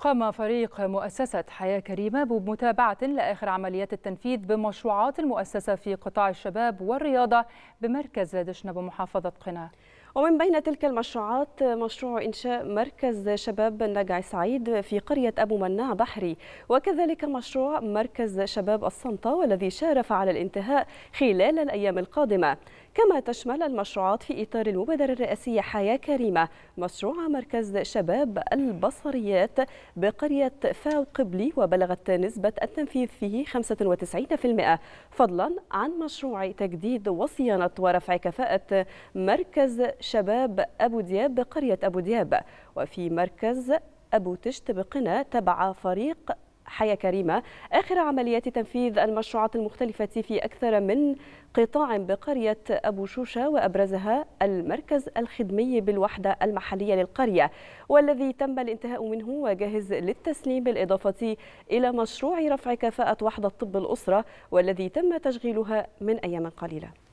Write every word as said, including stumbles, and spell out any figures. قام فريق مؤسسة حياة كريمة بمتابعة لآخر عمليات التنفيذ بمشروعات المؤسسة في قطاع الشباب والرياضة بمركز دشنة بمحافظة قنا. ومن بين تلك المشروعات مشروع إنشاء مركز شباب النجع سعيد في قرية أبو مناع بحري، وكذلك مشروع مركز شباب الصنطة والذي شارف على الانتهاء خلال الأيام القادمة. كما تشمل المشروعات في إطار المبادرة الرئاسية حياة كريمة مشروع مركز شباب البصريات بقرية فاو قبلي، وبلغت نسبة التنفيذ فيه خمسة وتسعين بالمئة، فضلا عن مشروع تجديد وصيانة ورفع كفاءة مركز شباب أبو دياب بقرية أبو دياب. وفي مركز أبو تشت بقنا تبع فريق حياة كريمة آخر عمليات تنفيذ المشروعات المختلفة في أكثر من قطاع بقرية أبو شوشة، وأبرزها المركز الخدمي بالوحدة المحلية للقرية والذي تم الانتهاء منه وجاهز للتسليم، بالإضافة إلى مشروع رفع كفاءة وحدة طب الأسرة والذي تم تشغيلها من أيام قليلة.